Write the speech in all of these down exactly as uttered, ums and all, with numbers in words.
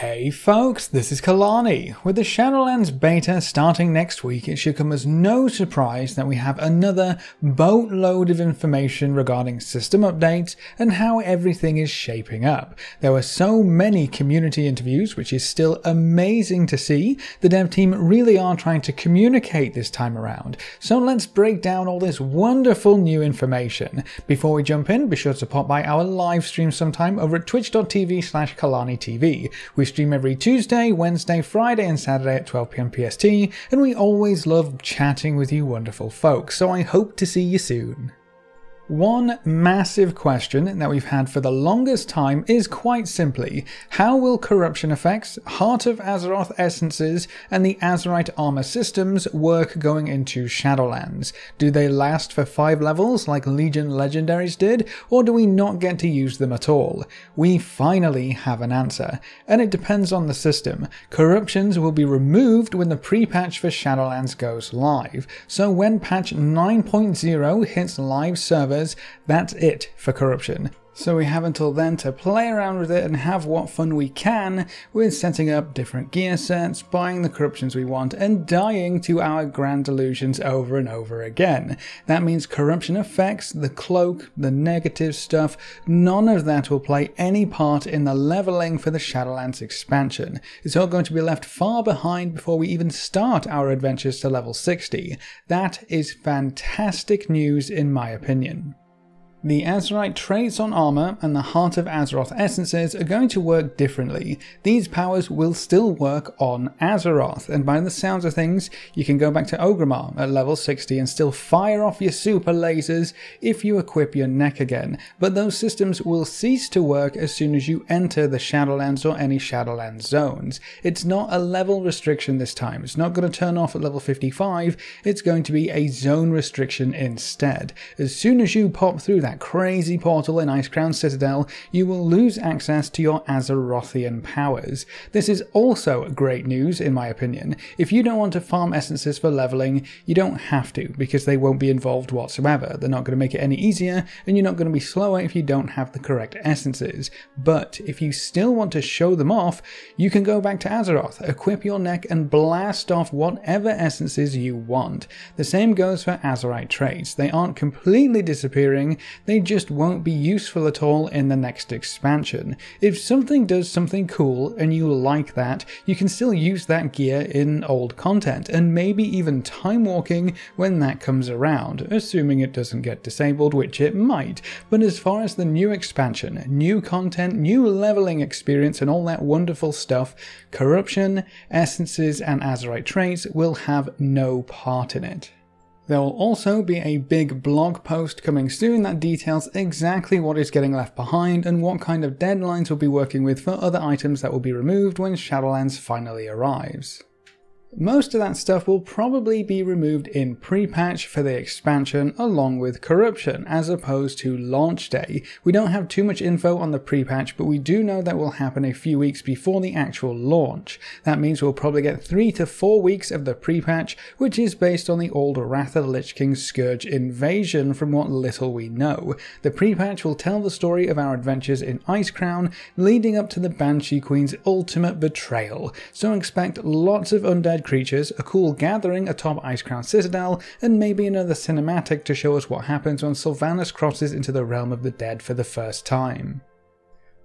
Hey folks, this is Kalani. With the Shadowlands beta starting next week, it should come as no surprise that we have another boatload of information regarding system updates and how everything is shaping up. There were so many community interviews, which is still amazing to see. The dev team really are trying to communicate this time around. So let's break down all this wonderful new information. Before we jump in, be sure to pop by our live stream sometime over at twitch dot T V slash Kalani T V. We stream every Tuesday, Wednesday, Friday and Saturday at twelve p m P S T, and we always love chatting with you wonderful folks, so I hope to see you soon. One massive question that we've had for the longest time is quite simply, how will corruption effects, Heart of Azeroth essences, and the Azerite armor systems work going into Shadowlands? Do they last for five levels like Legion legendaries did, or do we not get to use them at all? We finally have an answer, and it depends on the system. Corruptions will be removed when the pre-patch for Shadowlands goes live, so when patch nine point oh hits live servers, that's it for corruption. So we have until then to play around with it and have what fun we can with setting up different gear sets, buying the corruptions we want, and dying to our grand delusions over and over again. That means corruption effects, the cloak, the negative stuff, none of that will play any part in the leveling for the Shadowlands expansion. It's all going to be left far behind before we even start our adventures to level sixty. That is fantastic news in my opinion. The Azerite traits on armor and the Heart of Azeroth essences are going to work differently. These powers will still work on Azeroth, and by the sounds of things, you can go back to Orgrimmar at level sixty and still fire off your super lasers if you equip your neck again, but those systems will cease to work as soon as you enter the Shadowlands or any Shadowlands zones. It's not a level restriction this time, it's not going to turn off at level fifty-five, it's going to be a zone restriction instead. As soon as you pop through that That crazy portal in Icecrown Citadel, you will lose access to your Azerothian powers. This is also great news in my opinion. If you don't want to farm essences for leveling, you don't have to, because they won't be involved whatsoever. They're not going to make it any easier, and you're not going to be slower if you don't have the correct essences. But if you still want to show them off, you can go back to Azeroth, equip your neck and blast off whatever essences you want. The same goes for Azerite traits. They aren't completely disappearing, they just won't be useful at all in the next expansion. If something does something cool and you like that, you can still use that gear in old content, and maybe even time walking when that comes around, assuming it doesn't get disabled, which it might. But as far as the new expansion, new content, new leveling experience and all that wonderful stuff, corruption, essences and Azerite traits will have no part in it. There will also be a big blog post coming soon that details exactly what is getting left behind and what kind of deadlines we'll be working with for other items that will be removed when Shadowlands finally arrives. Most of that stuff will probably be removed in pre-patch for the expansion along with corruption, as opposed to launch day. We don't have too much info on the pre-patch, but we do know that will happen a few weeks before the actual launch. That means we'll probably get three to four weeks of the pre-patch, which is based on the old Wrath of the Lich King Scourge invasion from what little we know. The pre-patch will tell the story of our adventures in Icecrown, leading up to the Banshee Queen's ultimate betrayal, so expect lots of undead creatures, a cool gathering atop Icecrown Citadel, and maybe another cinematic to show us what happens when Sylvanas crosses into the realm of the dead for the first time.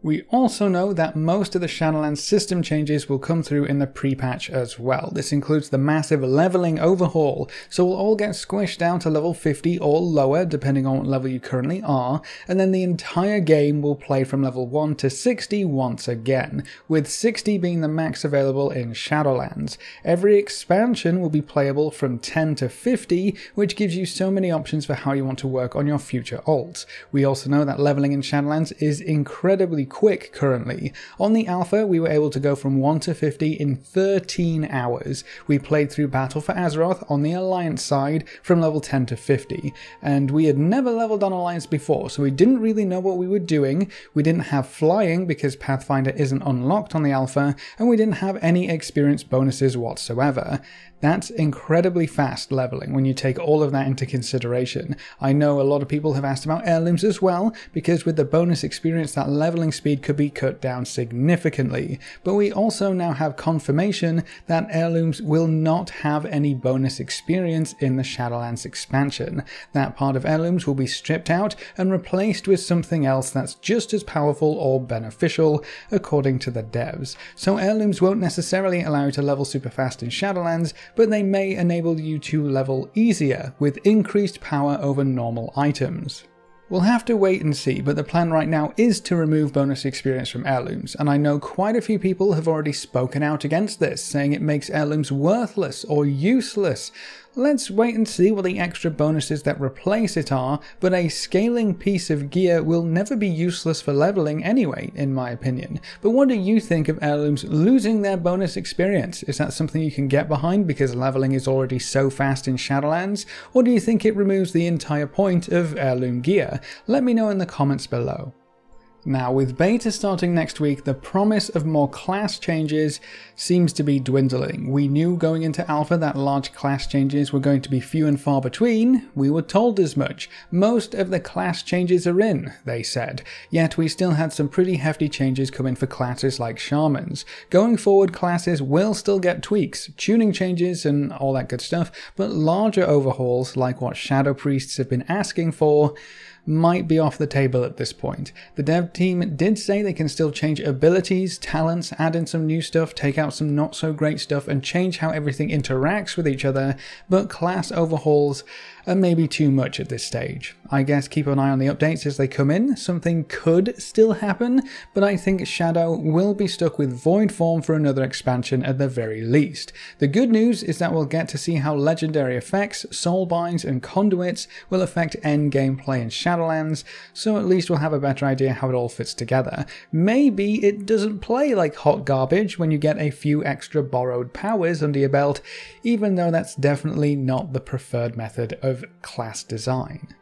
We also know that most of the Shadowlands system changes will come through in the pre-patch as well. This includes the massive leveling overhaul, so we'll all get squished down to level fifty or lower depending on what level you currently are, and then the entire game will play from level one to sixty once again, with sixty being the max available in Shadowlands. Every expansion will be playable from ten to fifty, which gives you so many options for how you want to work on your future alts. We also know that leveling in Shadowlands is incredibly quick currently. On the alpha, we were able to go from one to fifty in thirteen hours. We played through Battle for Azeroth on the Alliance side from level ten to fifty, and we had never leveled on Alliance before, so we didn't really know what we were doing. We didn't have flying because Pathfinder isn't unlocked on the alpha, and we didn't have any experience bonuses whatsoever. That's incredibly fast leveling when you take all of that into consideration. I know a lot of people have asked about heirlooms as well, because with the bonus experience that leveling speed could be cut down significantly, but we also now have confirmation that Heirlooms will not have any bonus experience in the Shadowlands expansion. That part of Heirlooms will be stripped out and replaced with something else that's just as powerful or beneficial, according to the devs. So Heirlooms won't necessarily allow you to level super fast in Shadowlands, but they may enable you to level easier, with increased power over normal items. We'll have to wait and see, but the plan right now is to remove bonus experience from Heirlooms, and I know quite a few people have already spoken out against this, saying it makes Heirlooms worthless or useless. Let's wait and see what the extra bonuses that replace it are, but a scaling piece of gear will never be useless for leveling anyway, in my opinion. But what do you think of Heirlooms losing their bonus experience? Is that something you can get behind because leveling is already so fast in Shadowlands? Or do you think it removes the entire point of Heirloom gear? Let me know in the comments below. Now, with beta starting next week, the promise of more class changes seems to be dwindling. We knew going into alpha that large class changes were going to be few and far between. We were told as much. Most of the class changes are in, they said. Yet we still had some pretty hefty changes coming for classes like shamans. Going forward, classes will still get tweaks, tuning changes and all that good stuff, but larger overhauls like what shadow priests have been asking for might be off the table at this point. The dev team did say they can still change abilities, talents, add in some new stuff, take out some not so great stuff, and change how everything interacts with each other, but class overhauls are maybe too much at this stage. I guess keep an eye on the updates as they come in. Something could still happen, but I think Shadow will be stuck with Void Form for another expansion at the very least. The good news is that we'll get to see how legendary effects, soul binds, and conduits will affect end game play in Shadow. Shadowlands, so at least we'll have a better idea how it all fits together. Maybe it doesn't play like hot garbage when you get a few extra borrowed powers under your belt, even though that's definitely not the preferred method of class design.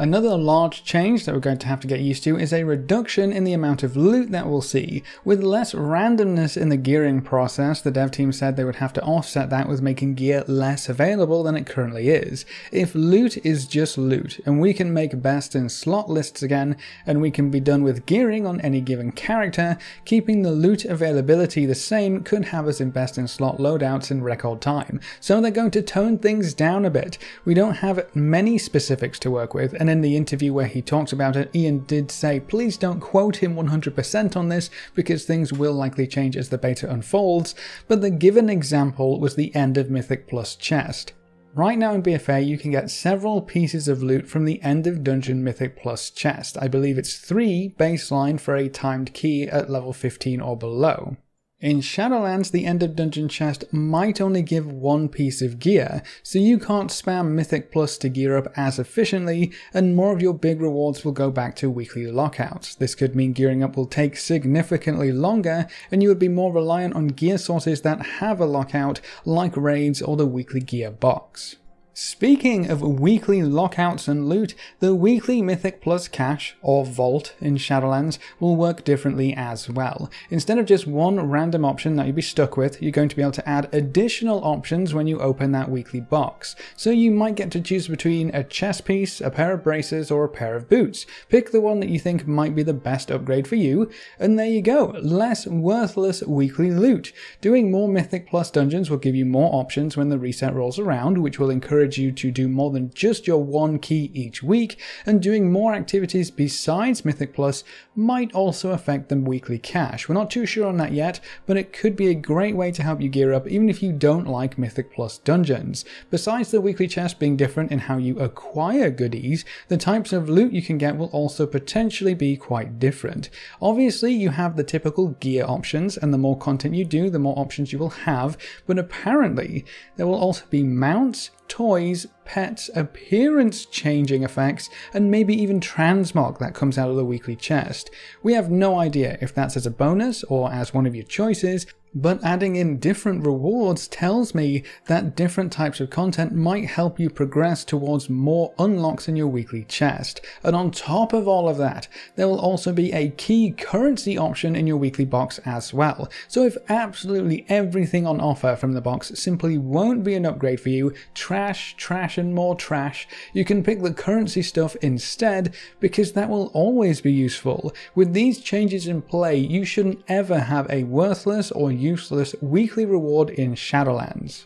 Another large change that we're going to have to get used to is a reduction in the amount of loot that we'll see. With less randomness in the gearing process, the dev team said they would have to offset that with making gear less available than it currently is. If loot is just loot, and we can make best in slot lists again, and we can be done with gearing on any given character, keeping the loot availability the same could have us in best in slot loadouts in record time. So they're going to tone things down a bit. We don't have many specifics to work with, and And in the interview where he talks about it, Ian did say please don't quote him one hundred percent on this because things will likely change as the beta unfolds, but the given example was the end of Mythic Plus chest. Right now in B F A you can get several pieces of loot from the end of Dungeon Mythic Plus chest. I believe it's three baseline for a timed key at level fifteen or below. In Shadowlands, the end of dungeon chest might only give one piece of gear, so you can't spam Mythic Plus to gear up as efficiently, and more of your big rewards will go back to weekly lockouts. This could mean gearing up will take significantly longer, and you would be more reliant on gear sources that have a lockout, like raids or the weekly gear box. Speaking of weekly lockouts and loot, the weekly Mythic Plus cache, or vault in Shadowlands, will work differently as well. Instead of just one random option that you'll be stuck with, you're going to be able to add additional options when you open that weekly box. So you might get to choose between a chess piece, a pair of braces, or a pair of boots. Pick the one that you think might be the best upgrade for you, and there you go, less worthless weekly loot. Doing more Mythic Plus dungeons will give you more options when the reset rolls around, which will encourage you to do more than just your one key each week, and doing more activities besides Mythic Plus might also affect the weekly cash. We're not too sure on that yet, but it could be a great way to help you gear up even if you don't like Mythic Plus dungeons. Besides the weekly chest being different in how you acquire goodies, the types of loot you can get will also potentially be quite different. Obviously you have the typical gear options, and the more content you do, the more options you will have, but apparently there will also be mounts, toys, pets, appearance changing effects, and maybe even transmog that comes out of the weekly chest. We have no idea if that's as a bonus or as one of your choices, but adding in different rewards tells me that different types of content might help you progress towards more unlocks in your weekly chest. And on top of all of that, there will also be a key currency option in your weekly box as well. So if absolutely everything on offer from the box simply won't be an upgrade for you, trash, trash, and more trash, you can pick the currency stuff instead, because that will always be useful. With these changes in play, you shouldn't ever have a worthless or useless weekly reward in Shadowlands.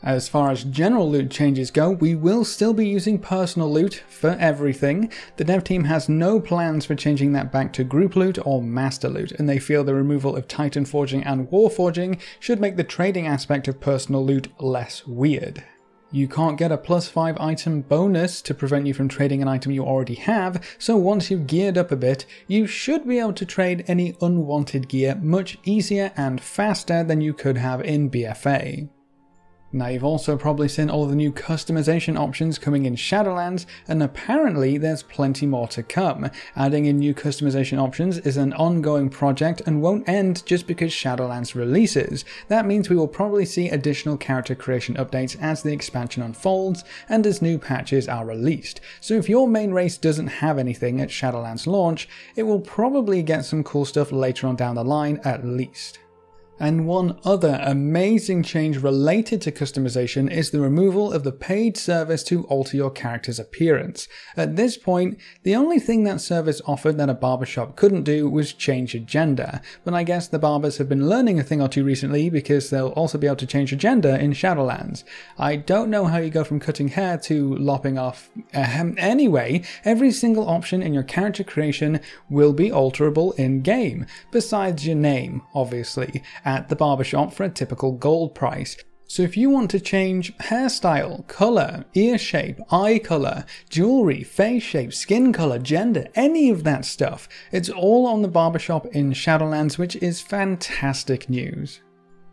As far as general loot changes go, we will still be using personal loot for everything. The dev team has no plans for changing that back to group loot or master loot, and they feel the removal of Titanforging and Warforging should make the trading aspect of personal loot less weird. You can't get a plus five item bonus to prevent you from trading an item you already have, so once you've geared up a bit, you should be able to trade any unwanted gear much easier and faster than you could have in B F A. Now, you've also probably seen all the new customization options coming in Shadowlands, and apparently there's plenty more to come. Adding in new customization options is an ongoing project and won't end just because Shadowlands releases. That means we will probably see additional character creation updates as the expansion unfolds and as new patches are released. So if your main race doesn't have anything at Shadowlands launch, it will probably get some cool stuff later on down the line at least. And one other amazing change related to customization is the removal of the paid service to alter your character's appearance. At this point, the only thing that service offered that a barbershop couldn't do was change your gender, but I guess the barbers have been learning a thing or two recently, because they'll also be able to change your gender in Shadowlands. I don't know how you go from cutting hair to lopping off... Ahem. Anyway, every single option in your character creation will be alterable in-game, besides your name, obviously, at the barbershop for a typical gold price. So if you want to change hairstyle, colour, ear shape, eye colour, jewellery, face shape, skin colour, gender, any of that stuff, it's all on the barbershop in Shadowlands, which is fantastic news.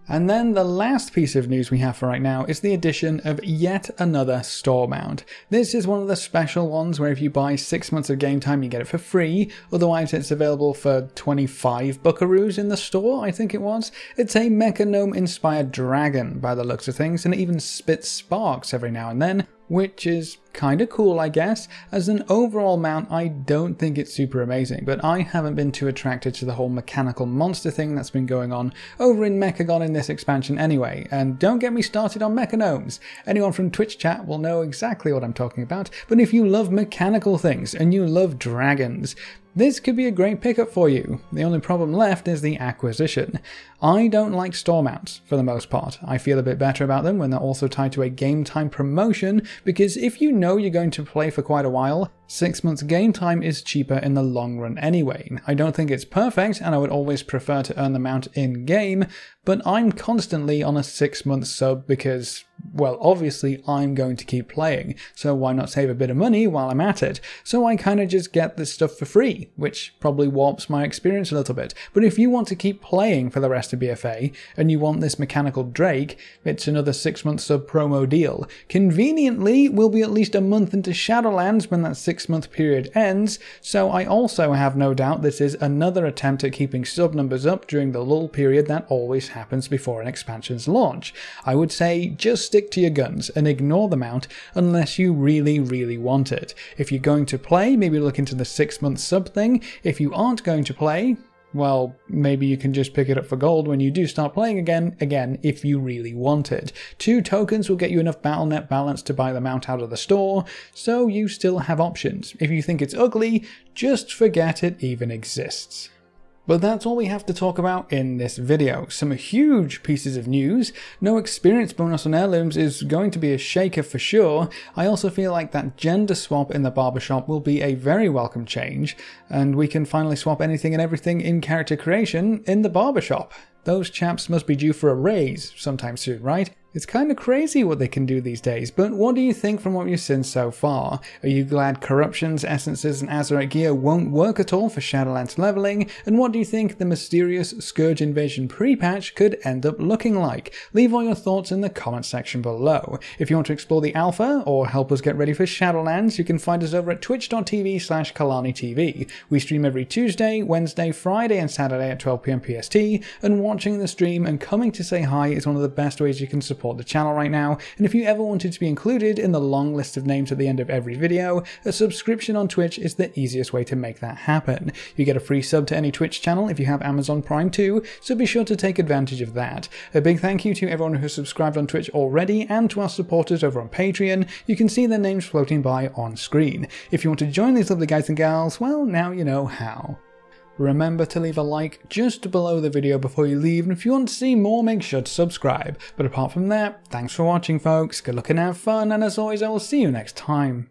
And then the last piece of news we have for right now is the addition of yet another store mount. This is one of the special ones where if you buy six months of game time, you get it for free. Otherwise, it's available for twenty-five buckaroos in the store, I think it was. It's a Mechanome-inspired dragon by the looks of things, and it even spits sparks every now and then, which is kinda cool, I guess. As an overall mount, I don't think it's super amazing, but I haven't been too attracted to the whole mechanical monster thing that's been going on over in Mechagon in this expansion anyway, and don't get me started on Mechanomes. Anyone from Twitch chat will know exactly what I'm talking about, but if you love mechanical things and you love dragons, this could be a great pickup for you. The only problem left is the acquisition. I don't like store mounts, for the most part. I feel a bit better about them when they're also tied to a game time promotion, because if you know you're going to play for quite a while, six months game time is cheaper in the long run anyway. I don't think it's perfect, and I would always prefer to earn the mount in-game, but I'm constantly on a six-month sub because, well, obviously I'm going to keep playing, so why not save a bit of money while I'm at it? So I kind of just get this stuff for free, which probably warps my experience a little bit. But if you want to keep playing for the rest of B F A, and you want this mechanical drake, it's another six-month sub promo deal. Conveniently, we'll be at least a month into Shadowlands when that six-month period ends, so I also have no doubt this is another attempt at keeping sub numbers up during the lull period that always happens before an expansion's launch. I would say just stick to your guns and ignore the mount unless you really, really want it. If you're going to play, maybe look into the six-month sub thing. If you aren't going to play, well, maybe you can just pick it up for gold when you do start playing again, again, if you really want it. Two tokens will get you enough Battle dot net balance to buy the mount out of the store, so you still have options. If you think it's ugly, just forget it even exists. But that's all we have to talk about in this video. Some huge pieces of news. No experience bonus on heirlooms is going to be a shaker for sure. I also feel like that gender swap in the barbershop will be a very welcome change, and we can finally swap anything and everything in character creation in the barbershop. Those chaps must be due for a raise sometime soon, right? It's kind of crazy what they can do these days, but what do you think from what you've seen so far? Are you glad Corruptions, Essences, and Azerite gear won't work at all for Shadowlands leveling? And what do you think the mysterious Scourge Invasion pre-patch could end up looking like? Leave all your thoughts in the comment section below. If you want to explore the alpha, or help us get ready for Shadowlands, you can find us over at twitch dot t v slash Kalani T V. We stream every Tuesday, Wednesday, Friday, and Saturday at twelve p m P S T, and watching the stream and coming to say hi is one of the best ways you can support support the channel right now, and if you ever wanted to be included in the long list of names at the end of every video, a subscription on Twitch is the easiest way to make that happen. You get a free sub to any Twitch channel if you have Amazon Prime too, so be sure to take advantage of that. A big thank you to everyone who has subscribed on Twitch already, and to our supporters over on Patreon. You can see their names floating by on screen. If you want to join these lovely guys and gals, well, now you know how. Remember to leave a like just below the video before you leave, and if you want to see more, make sure to subscribe. But apart from that, thanks for watching folks, good luck and have fun, and as always I will see you next time.